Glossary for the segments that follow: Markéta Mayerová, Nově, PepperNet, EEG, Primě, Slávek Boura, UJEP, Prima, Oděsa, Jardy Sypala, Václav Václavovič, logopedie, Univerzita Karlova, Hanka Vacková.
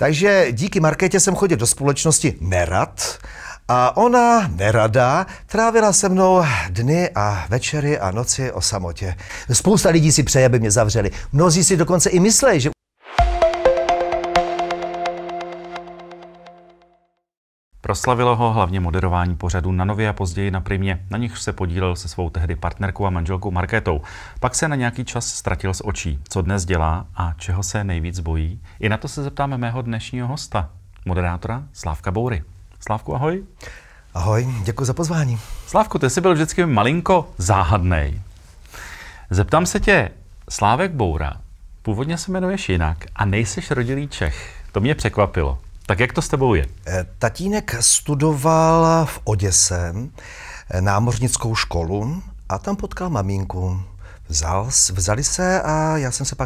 Takže díky Markétě jsem chodil do společnosti nerad a ona, nerada, trávila se mnou dny a večery a noci o samotě. Spousta lidí si přeje, aby mě zavřeli. Mnozí si dokonce i myslejí, že... Proslavilo ho hlavně moderování pořadu na Nově a později na Primě, na nichž se podílel se svou tehdy partnerkou a manželkou Markétou. Pak se na nějaký čas ztratil z očí, co dnes dělá a čeho se nejvíc bojí. I na to se zeptáme mého dnešního hosta, moderátora Slávka Boury. Slávku, ahoj. Ahoj, děkuji za pozvání. Slávku, ty jsi byl vždycky malinko záhadnej. Zeptám se tě, Slávek Boura, původně se jmenuješ jinak a nejseš rodilý Čech. To mě překvapilo. Tak jak to s tebou je? Tatínek studoval v Oděse námořnickou školu a tam potkal maminku. Vzali se a já jsem se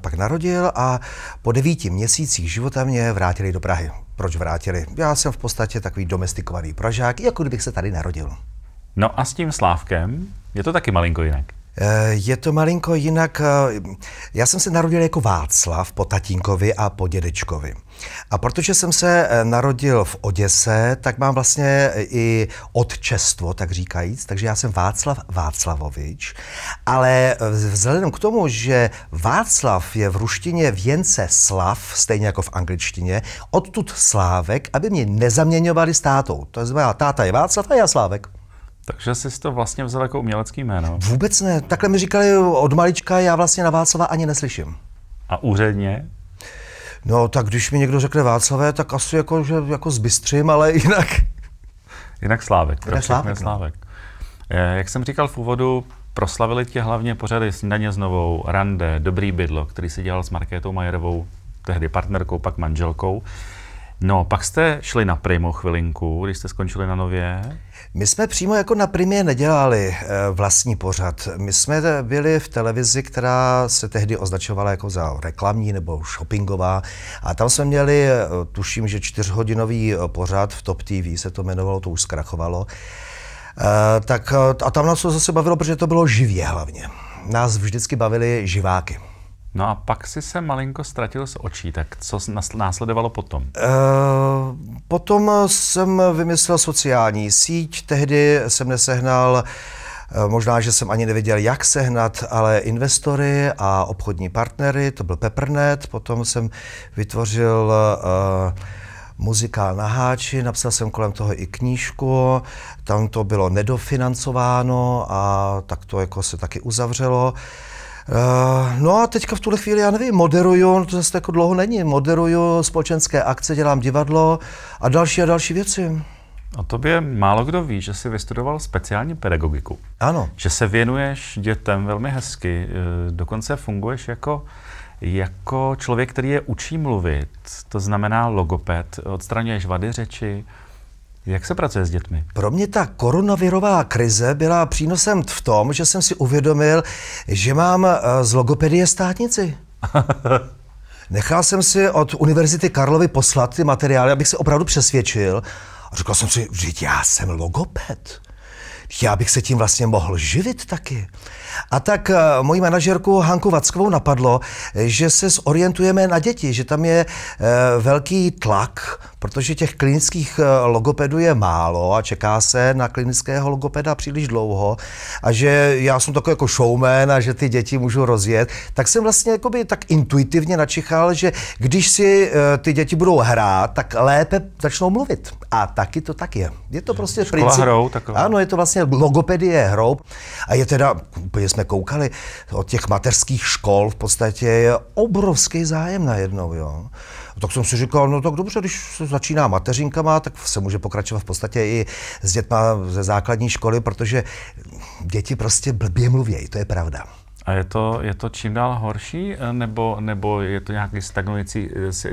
pak narodil a po 9 měsících života mě vrátili do Prahy. Proč vrátili? Já jsem v podstatě takový domestikovaný Pražák, jako kdybych se tady narodil. No a s tím Slávkem je to taky malinko jinak. Je to malinko jinak. Já jsem se narodil jako Václav po tatínkovi a po dědečkovi. A protože jsem se narodil v Oděse, tak mám vlastně i otčestvo, tak říkajíc. Takže já jsem Václav Václavovič. Ale vzhledem k tomu, že Václav je v ruštině věnce slav, stejně jako v angličtině, odtud Slávek, aby mě nezaměňovali s tátou. To znamená, táta je Václav a já Slávek. Takže jsi to vlastně vzal jako umělecký jméno? Vůbec ne. Takhle mi říkali od malička, já vlastně na Václava ani neslyším. A úředně? No tak když mi někdo řekne Václavé, tak asi jako, že jako zbystřím, ale jinak... Jinak Slávek. Jinak Slávek. Slávek. Jak jsem říkal v úvodu, proslavili tě hlavně pořady Snídaně s Novou, Rande, Dobrý bydlo, který si dělal s Markétou Mayerovou, tehdy partnerkou, pak manželkou. No, pak jste šli na Primu chvilinku, když jste skončili na Nově. My jsme přímo jako na Primě nedělali vlastní pořad. My jsme byli v televizi, která se tehdy označovala jako za reklamní nebo shoppingová. A tam jsme měli, tuším, že 4hodinový pořad v Top TV se to jmenovalo, to už zkrachovalo. Tak, a tam nás to zase bavilo, protože to bylo živě hlavně. Nás vždycky bavili živáky. No a pak si se malinko ztratil z očí, tak co následovalo potom? Potom jsem vymyslel sociální síť, tehdy jsem nesehnal, možná, že jsem ani nevěděl, jak sehnat, ale investory a obchodní partnery, to byl PepperNet, potom jsem vytvořil muzikál Na háči, napsal jsem kolem toho i knížku, tam to bylo nedofinancováno a tak to jako se taky uzavřelo. No a teďka v tuhle chvíli, já nevím, moderuju, to zase jako dlouho není, moderuju společenské akce, dělám divadlo a další věci. O tobě málo kdo ví, že jsi vystudoval speciální pedagogiku. Ano. Že se věnuješ dětem velmi hezky, dokonce funguješ jako člověk, který je učí mluvit, to znamená logoped, odstraňuješ vady řeči. Jak se pracuje s dětmi? Pro mě ta koronavirová krize byla přínosem v tom, že jsem si uvědomil, že mám z logopedie státnici. Nechal jsem si od Univerzity Karlovy poslat ty materiály, abych se opravdu přesvědčil. A říkal jsem si, že já jsem logoped. Já bych se tím vlastně mohl živit taky. A tak moji manažerku Hanku Vackovou napadlo, že se zorientujeme na děti, že tam je velký tlak, protože těch klinických logopedů je málo a čeká se na klinického logopeda příliš dlouho a že já jsem takový jako showman a že ty děti můžu rozjet, tak jsem vlastně jakoby tak intuitivně načichal, že když si ty děti budou hrát, tak lépe začnou mluvit. A taky to tak je. Je to prostě princip. Hrou, ano, je to vlastně logopedie hrou. A je teda, úplně jsme koukali, od těch mateřských škol v podstatě je obrovský zájem najednou, jo. Tak jsem si říkal, no tak dobře, když se začíná mateřinkama, tak se může pokračovat v podstatě i s dětma ze základní školy, protože děti prostě blbě mluvějí, to je pravda. A je to čím dál horší, nebo je to nějaký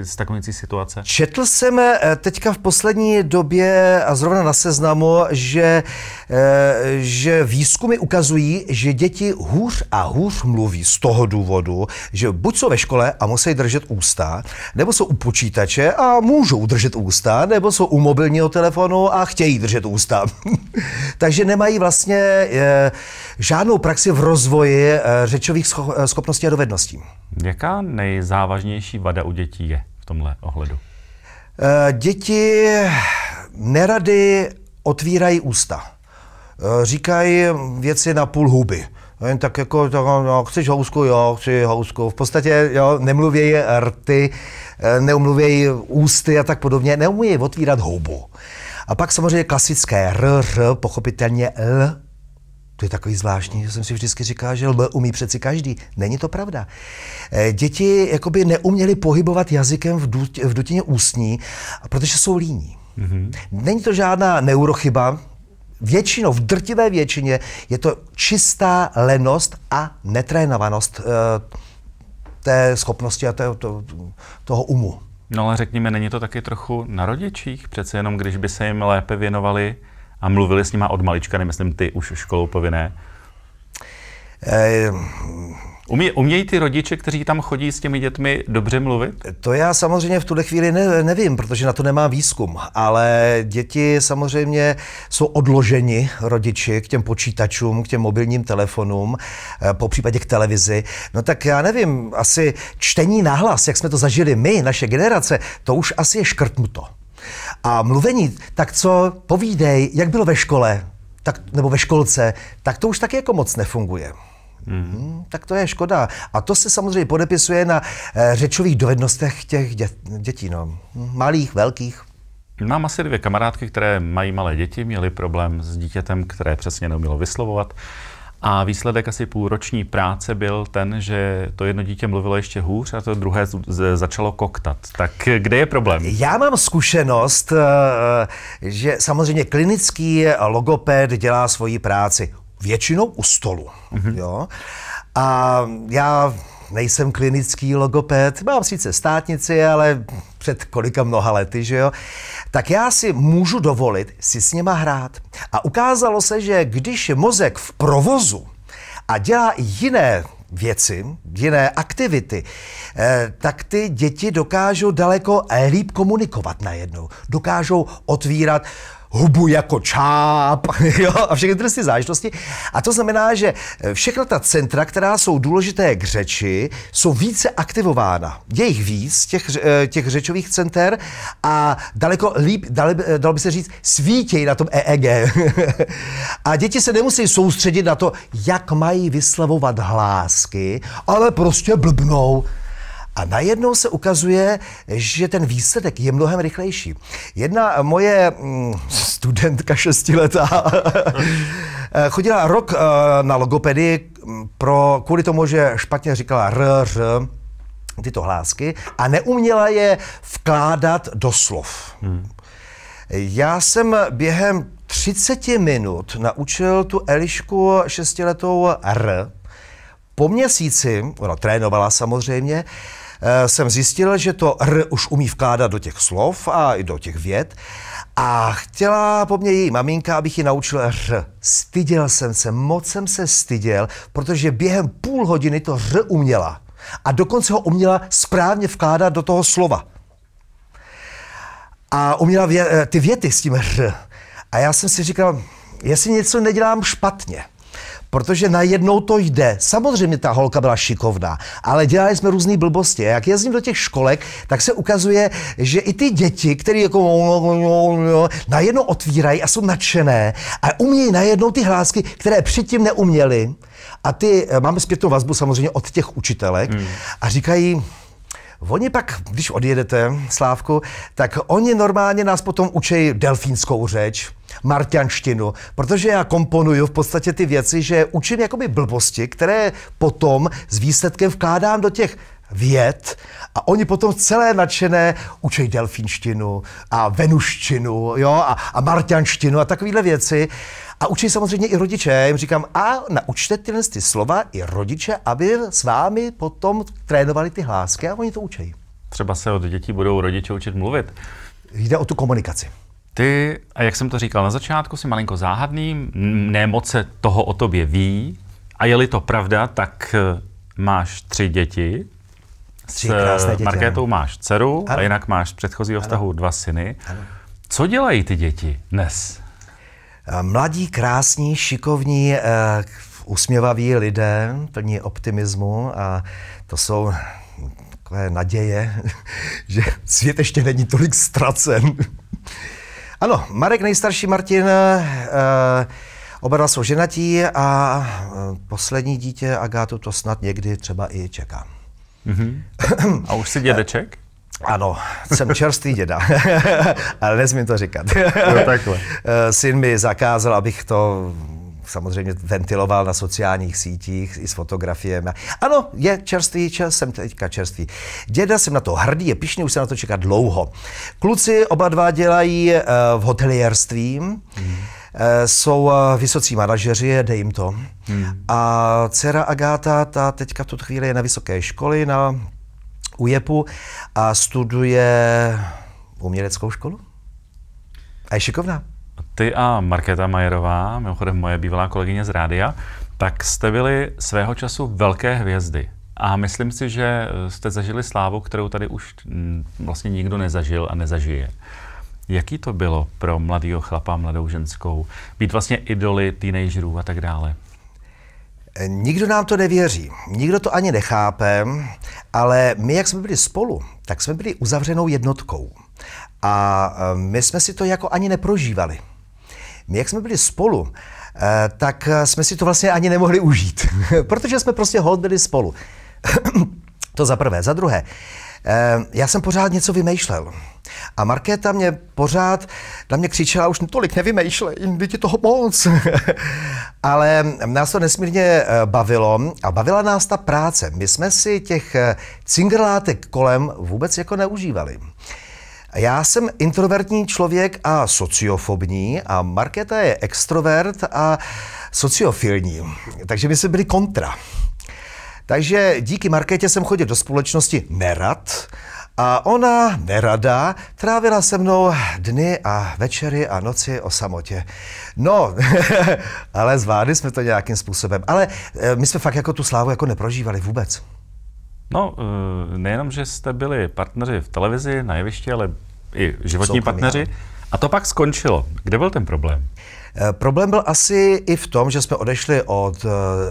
stagnující situace? Četl jsem teďka v poslední době a zrovna na Seznamu, že výzkumy ukazují, že děti hůř a hůř mluví z toho důvodu, že buď jsou ve škole a musí držet ústa, nebo jsou u počítače a můžou držet ústa, nebo jsou u mobilního telefonu a chtějí držet ústa. Takže nemají vlastně žádnou praxi v rozvoji řečových schopností a dovedností. Jaká nejzávažnější vada u dětí je v tomhle ohledu? Děti nerady otvírají ústa. Říkají věci na půl huby. Jen tak jako, chceš housku, jo, chci housku. V podstatě jo, nemluvějí rty, neumluvějí ústy a tak podobně, neumějí otvírat hubu. A pak samozřejmě klasické r, pochopitelně l. To je takový zvláštní, že jsem si vždycky říkal, že l umí přeci každý. Není to pravda. Děti jakoby neuměly pohybovat jazykem v dutině ústní, protože jsou líní. Není to žádná neurochyba. Většinou, v drtivé většině je to čistá lenost a netrénovanost té schopnosti a toho umu. No ale řekněme, není to taky trochu na rodičích? Přece jenom, když by se jim lépe věnovali a mluvili s nima od malička, nemyslím ty už školou povinné. Umějí ty rodiče, kteří tam chodí s těmi dětmi, dobře mluvit? To já samozřejmě v tuhle chvíli nevím, protože na to nemám výzkum, ale děti samozřejmě jsou odloženi rodiči k těm počítačům, k těm mobilním telefonům, popřípadě k televizi. No tak já nevím, asi čtení nahlas, jak jsme to zažili my, naše generace, to už asi je škrtnuto. A mluvení, tak co, povídej, jak bylo ve škole, tak, nebo ve školce, tak to už taky jako moc nefunguje. Tak to je škoda. A to se samozřejmě podepisuje na řečových dovednostech těch dětí, no. Malých, velkých. Mám asi dvě kamarádky, které mají malé děti, měly problém s dítětem, které přesně neumělo vyslovovat. A výsledek asi půlroční práce byl ten, že to jedno dítě mluvilo ještě hůř a to druhé začalo koktat. Tak kde je problém? Já mám zkušenost, že samozřejmě klinický logoped dělá svoji práci. Většinou u stolu. Jo? A já nejsem klinický logoped, mám sice státnici, ale před mnoha lety, že jo? Tak já si můžu dovolit si s nima hrát. A ukázalo se, že když je mozek v provozu a dělá jiné věci, jiné aktivity, tak ty děti dokážou daleko líp komunikovat najednou. Dokážou otvírat hubu jako čáp, jo, a všechny tyhle záležitosti. A to znamená, že všechna ta centra, která jsou důležité k řeči, jsou více aktivována. Je jich víc, těch řečových center, a daleko líp, dalo by se říct, svítějí na tom EEG. A děti se nemusí soustředit na to, jak mají vyslavovat hlásky, ale prostě blbnou. A najednou se ukazuje, že ten výsledek je mnohem rychlejší. Jedna moje studentka šestiletá chodila rok na logopedii kvůli tomu, že špatně říkala r, tyto hlásky, a neuměla je vkládat do slov. Já jsem během 30 minut naučil tu Elišku šestiletou r. Po měsíci, ona trénovala samozřejmě, jsem zjistil, že to r už umí vkládat do těch slov a i do těch vět, a chtěla po mně její maminka, abych ji naučil r. Styděl jsem se, moc jsem se styděl, protože během půl hodiny to r uměla a dokonce ho uměla správně vkládat do toho slova. A uměla ty věty s tím r. A já jsem si říkal, jestli něco nedělám špatně, protože najednou to jde. Samozřejmě ta holka byla šikovná, ale dělali jsme různé blbosti. Jak jezdím do těch školek, tak se ukazuje, že i ty děti, které jako najednou otvírají a jsou nadšené a umějí najednou ty hlásky, které předtím neuměly. A ty máme zpětnou vazbu samozřejmě od těch učitelek a říkají, oni pak, když odjedete, Slávku, tak oni normálně nás potom učí delfínskou řeč, marťanštinu, protože já komponuju v podstatě ty věci, že učím jakoby blbosti, které potom s výsledkem vkládám do těch věd a oni potom celé nadšené učí delfínštinu a venuštinu, jo, a marťanštinu a takovéhle věci. A učí samozřejmě i rodiče. Já jim říkám, a naučte tyhle ty slova i rodiče, aby s vámi potom trénovali ty hlásky, a oni to učí. Třeba se od dětí budou rodiče učit mluvit. Jde o tu komunikaci. Ty, a jak jsem to říkal na začátku, jsi malinko záhadný, ne moc se toho o tobě ví, a je-li to pravda, tak máš 3 děti. S Markétou máš dceru, ano. A jinak máš z předchozího vztahu 2 syny. Ano. Co dělají ty děti dnes? Mladí, krásní, šikovní, usměvaví lidé, plní optimismu, a to jsou takové naděje, že svět ještě není tolik ztracen. Ano, Marek nejstarší, Martin, oba dva jsou ženatí a poslední dítě, Agátu, to snad někdy třeba i čeká. Mm-hmm. A už jsi dědeček? Ano, jsem čerstvý děda, ale nesmím to říkat. No, takhle. Syn mi zakázal, abych to samozřejmě ventiloval na sociálních sítích i s fotografiemi. Ano, je čerstvý, jsem teďka čerstvý. Děda, jsem na to hrdý, je pyšný, už se na to čeká dlouho. Kluci oba dva dělají v hotelierství, jsou vysocí manažeři, dej jim to. A dcera Agáta, ta teďka v tuto chvíli je na vysoké škole, na UJEPu a studuje uměleckou školu. A je šikovná. Ty a Markéta Mayerová, mimochodem moje bývalá kolegyně z rádia, tak jste byli svého času velké hvězdy. A myslím si, že jste zažili slávu, kterou tady už vlastně nikdo nezažil a nezažije. Jaký to bylo pro mladýho chlapa, mladou ženskou? Být vlastně idoly teenagerů a tak dále. Nikdo nám to nevěří, nikdo to ani nechápe, ale my, jak jsme byli spolu, tak jsme byli uzavřenou jednotkou. A my jsme si to jako ani neprožívali. My, jak jsme byli spolu, tak jsme si to vlastně ani nemohli užít, protože jsme prostě holt byli spolu. To za prvé. Za druhé, já jsem pořád něco vymýšlel. A Markéta mě pořád na mě křičela, už tolik nevymýšlej, jde ti toho moc. Ale nás to nesmírně bavilo a bavila nás ta práce. My jsme si těch cingrlátek kolem vůbec jako neužívali. Já jsem introvertní člověk a sociofobní a Markéta je extrovert a sociofilní, takže my jsme byli kontra. Takže díky Markétě jsem chodil do společnosti nerad a ona, nerada, trávila se mnou dny a večery a noci o samotě. No, ale zvládli jsme to nějakým způsobem. Ale my jsme fakt jako tu slávu jako neprožívali vůbec. No, nejenom, že jste byli partneři v televizi, na jevišti, ale i životní partneři. A to pak skončilo. Kde byl ten problém? Problém byl asi i v tom, že jsme odešli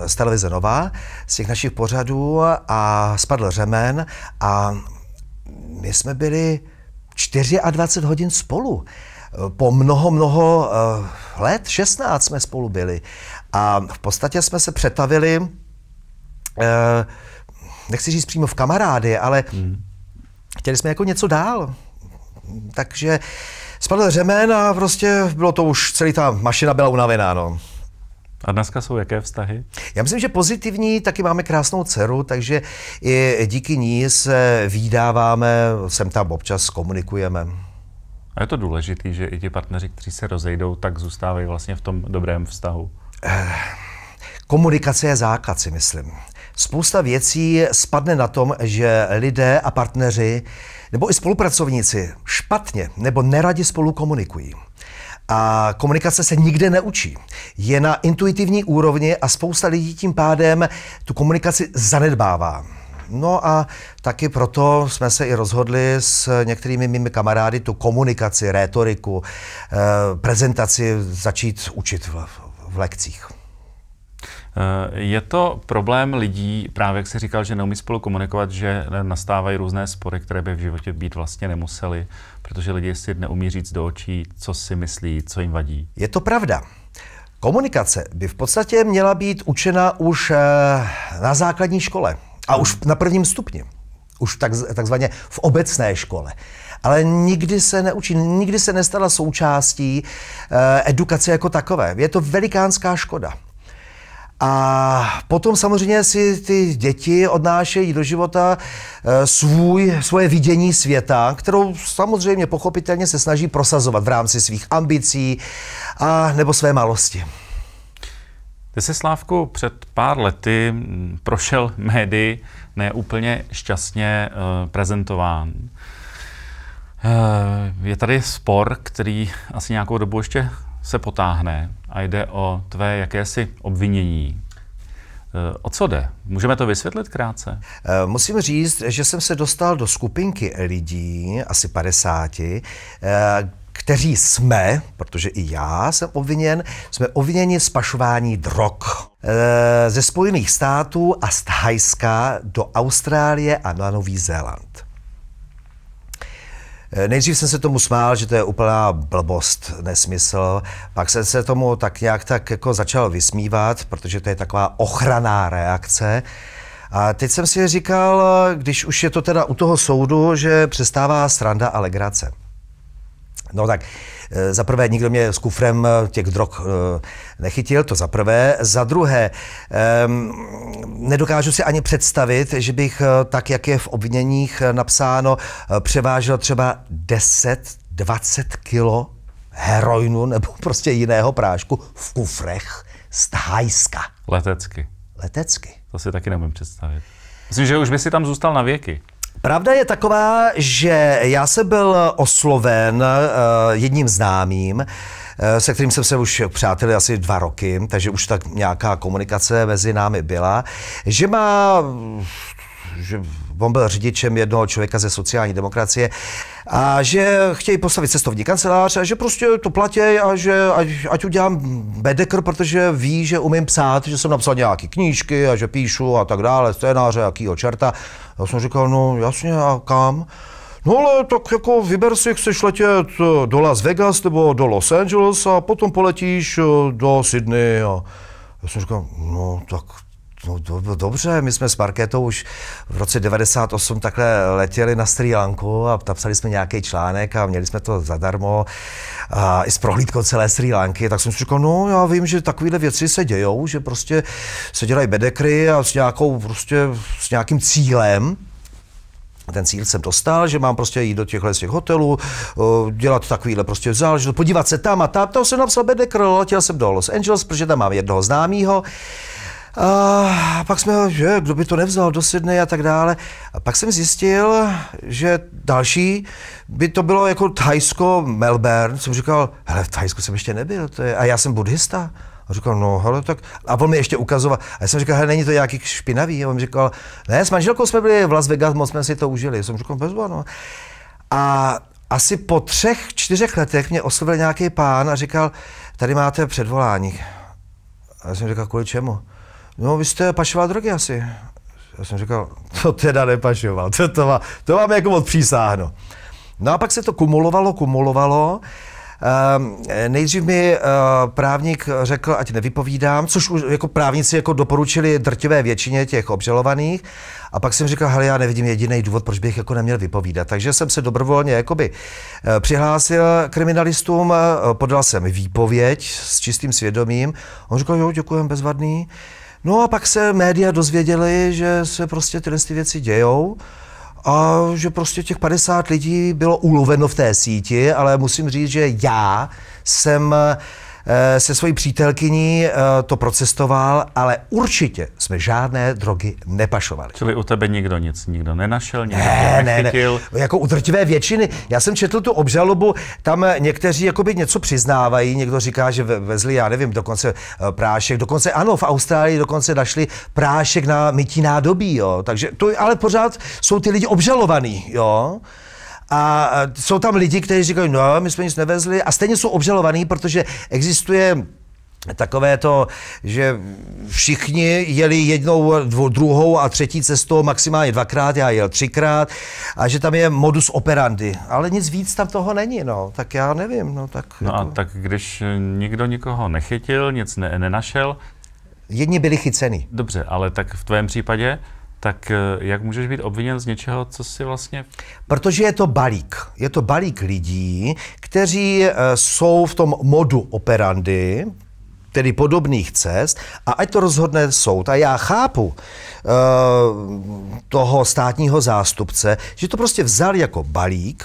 z televize Nová, z těch našich pořadů a spadl řemen a my jsme byli 24 hodin spolu. Po mnoho let, 16 jsme spolu byli. A v podstatě jsme se přetavili, nechci říct přímo v kamarády, ale chtěli jsme jako něco dál. Takže spadl řemen a prostě bylo to už, celý ta mašina byla unavená, no. A dneska jsou jaké vztahy? Já myslím, že pozitivní, taky máme krásnou dceru, takže i díky ní se vídáváme, sem tam občas komunikujeme. A je to důležité, že i ti partneři, kteří se rozejdou, tak zůstávají vlastně v tom dobrém vztahu? Komunikace je základ, si myslím. Spousta věcí spadne na tom, že lidé a partneři nebo i spolupracovníci špatně nebo neradi spolu komunikují. A komunikace se nikde neučí. Je na intuitivní úrovni a spousta lidí tím pádem tu komunikaci zanedbává. No a taky proto jsme se i rozhodli s některými mými kamarády tu komunikaci, rétoriku, prezentaci začít učit v lekcích. Je to problém lidí, právě jak jsi říkal, že neumí spolu komunikovat, že nastávají různé spory, které by v životě být vlastně nemuseli, protože lidi si neumí říct do očí, co si myslí, co jim vadí. Je to pravda. Komunikace by v podstatě měla být učena už na základní škole a už na prvním stupni, už takzvaně v obecné škole. Ale nikdy se neučí, nikdy se nestala součástí edukace jako takové. Je to velikánská škoda. A potom samozřejmě si ty děti odnášejí do života svoje vidění světa, kterou samozřejmě pochopitelně se snaží prosazovat v rámci svých ambicí a nebo své malosti. Ty jsi, Slávku, před pár lety prošel médii neúplně šťastně prezentován. Je tady spor, který asi nějakou dobu ještě se potáhne a jde o tvé jakési obvinění. O co jde? Můžeme to vysvětlit krátce? Musím říct, že jsem se dostal do skupinky lidí, asi 50, kteří jsme, protože i já jsem obviněn, jsme obviněni z pašování drog ze Spojených států a z Thajska do Austrálie a na Nový Zéland. Nejdřív jsem se tomu smál, že to je úplná blbost, nesmysl. Pak jsem se tomu tak nějak jako začal vysmívat, protože to je taková ochranná reakce. A teď jsem si říkal, když už je to teda u toho soudu, že přestává sranda a legrace. No tak, za prvé, nikdo mě s kufrem těch drog nechytil, to za prvé. Za druhé, nedokážu si ani představit, že bych, tak jak je v obviněních napsáno, převážel třeba 10-20 kilo heroinu nebo prostě jiného prášku v kufrech z Thajska. Letecky. Letecky. To si taky nemůžu představit. Myslím, že už by si tam zůstal na věky. Pravda je taková, že já jsem byl osloven jedním známým, se kterým jsem se už přátelil asi 2 roky, takže už tak nějaká komunikace mezi námi byla, že má... že on byl řidičem jednoho člověka ze sociální demokracie a že chtějí postavit cestovní kancelář a že prostě to platí a že ať udělám bedekr, protože ví, že umím psát, že jsem napsal nějaké knížky a že píšu a tak dále, scénáře, jakýho čerta. Já jsem říkal, no jasně, a kam? No ale tak jako vyber si, chceš letět do Las Vegas nebo do Los Angeles a potom poletíš do Sydney. A já jsem říkal, no tak... No dobře, my jsme s Markétou už v roce 1998 takhle letěli na Srí Lanku a napsali jsme nějaký článek a měli jsme to zadarmo a i s prohlídkou celé Srí Lanky, tak jsem si říkal, no já vím, že takovéhle věci se dějou, že prostě se dělají bedekry a s nějakým cílem. Ten cíl jsem dostal, že mám prostě jít do těch hotelů, dělat takovýhle prostě záležitost, podívat se tam a tam. Tam jsem napsal bedekr, letěl jsem do Los Angeles, protože tam mám jednoho známého. A pak jsme, že kdo by to nevzal do Sydney a tak dále. A pak jsem zjistil, že další by to bylo jako Thajsko, Melbourne. Jsem říkal, hele, v Thajsku jsem ještě nebyl, to je, a já jsem buddhista. A říkal, no hele, tak. A on mi ještě ukazoval. A já jsem říkal, hele, není to nějaký špinavý. A on mi říkal, ne, s manželkou jsme byli v Las Vegas, moc jsme si to užili. Jsem říkal, bezva, no. A asi po 3-4 letech mě oslovil nějaký pán a říkal, tady máte předvolání. A já jsem říkal, kvůli čemu? No, vy jste pašoval drogy asi. Já jsem říkal, to teda nepašoval, to vám jako odpřísáhnu. No a pak se to kumulovalo. Nejdřív mi právník řekl, ať nevypovídám, což už jako právníci jako doporučili drtivé většině těch obžalovaných. A pak jsem říkal, hele, já nevidím jediný důvod, proč bych jako neměl vypovídat. Takže jsem se dobrovolně jakoby přihlásil kriminalistům, podal jsem výpověď s čistým svědomím. On říkal, jo, děkujem, bezvadný. No a pak se média dozvěděly, že se prostě tyhle věci dějou a že prostě těch 50 lidí bylo uloveno v té síti, ale musím říct, že já jsem se svojí přítelkyní to procestoval, ale určitě jsme žádné drogy nepašovali. Čili u tebe nikdo nic nenašel, nikdo nechytil? Ne. Jako u drtivé většiny. Já jsem četl tu obžalobu, tam někteří jakoby něco přiznávají, někdo říká, že vezli, já nevím, dokonce prášek, dokonce ano, v Austrálii dokonce našli prášek na mytí nádobí, jo. Takže to, ale pořád jsou ty lidi obžalovaní, jo. A jsou tam lidi, kteří říkají, no, my jsme nic nevezli a stejně jsou obžalovaní, protože existuje takové to, že všichni jeli jednou, druhou a třetí cestou, maximálně 2krát, já jel 3krát a že tam je modus operandi, ale nic víc tam toho není, no, tak já nevím, no tak... No a tak když nikdo nikoho nechytil, nic nenašel... Jedni byli chyceni. Dobře, ale tak v tvém případě... Tak jak můžeš být obviněn z něčeho, co si vlastně... Protože je to balík lidí, kteří jsou v tom modu operandi, tedy podobných cest, a ať to rozhodne soud. A já chápu toho státního zástupce, že to prostě vzal jako balík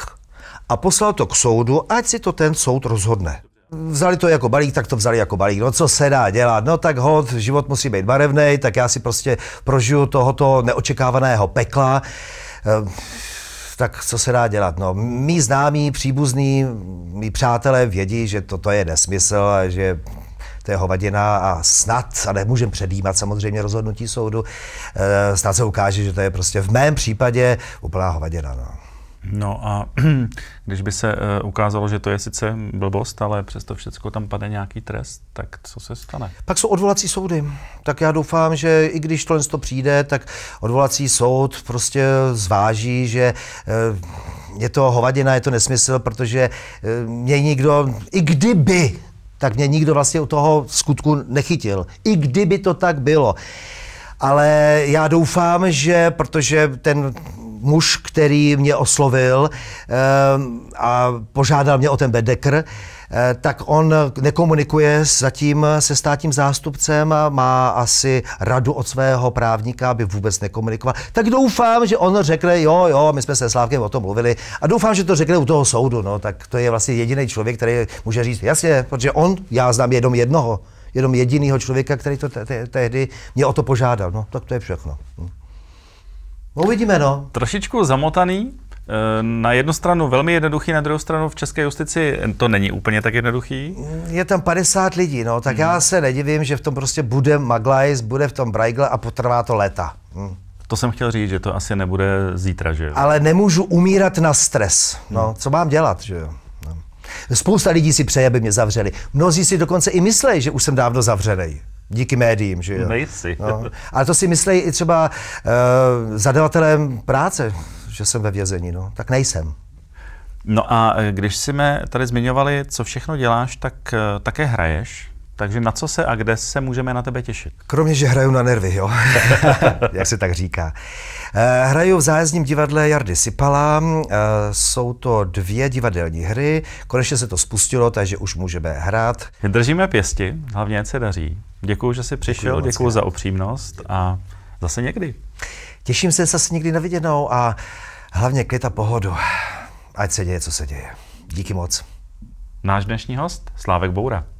a poslal to k soudu, ať si to ten soud rozhodne. Vzali to jako balík, tak to vzali jako balík. No co se dá dělat? No tak hod, život musí být barevný, tak já si prostě prožiju tohoto neočekávaného pekla. Tak co se dá dělat? No, mí známí, příbuzní, mí přátelé vědí, že toto je nesmysl a že to je hovadina a snad, a nemůžeme předjímat samozřejmě rozhodnutí soudu, snad se ukáže, že to je prostě v mém případě úplná hovadina. No. No a když by se ukázalo, že to je sice blbost, ale přesto všechno tam padne nějaký trest, tak co se stane? Pak jsou odvolací soudy. Tak já doufám, že i když tohle přijde, tak odvolací soud prostě zváží, že je to hovadina, je to nesmysl, protože mě nikdo, i kdyby, tak mě nikdo vlastně u toho skutku nechytil. I kdyby to tak bylo. Ale já doufám, že, protože ten muž, který mě oslovil a požádal mě o ten bedekr, tak on nekomunikuje zatím se státním zástupcem a má asi radu od svého právníka, aby vůbec nekomunikoval. Tak doufám, že on řekne, jo, my jsme se Slávkem o tom mluvili a doufám, že to řekne u toho soudu. No, tak to je vlastně jediný člověk, který může říct, jasně, protože on, já znám jenom jedinýho člověka, který to tehdy mě o to požádal. No, tak to je všechno. Uvidíme, no. Trošičku zamotaný, na jednu stranu velmi jednoduchý, na druhou stranu v české justici to není úplně tak jednoduchý. Je tam 50 lidí, no, tak já se nedivím, že v tom prostě bude maglajs, bude v tom brajgl a potrvá to léta. To jsem chtěl říct, že to asi nebude zítra, že jo? Ale nemůžu umírat na stres, no, co mám dělat, že jo? No. Spousta lidí si přeje, aby mě zavřeli. Mnozí si dokonce i myslejí, že už jsem dávno zavřený. Díky médiím, že jo? No. Ale to si myslejí i třeba zadavatelem práce, že jsem ve vězení, no. Tak nejsem. No a když jsme tady zmiňovali, co všechno děláš, tak také hraješ. Takže na co se a kde se můžeme na tebe těšit? Kromě, že hraju na nervy, jo? Jak se tak říká. Hraju v zájezdním divadle Jardy Sypala. Jsou to 2 divadelní hry. Konečně se to spustilo, takže už můžeme hrát. Držíme pěsti, hlavně se daří. Děkuju, že jsi přišel, děkuju za upřímnost a zase někdy. Těším se zase někdy na viděnou a hlavně klid a pohodu. Ať se děje, co se děje. Díky moc. Náš dnešní host Slávek Boura.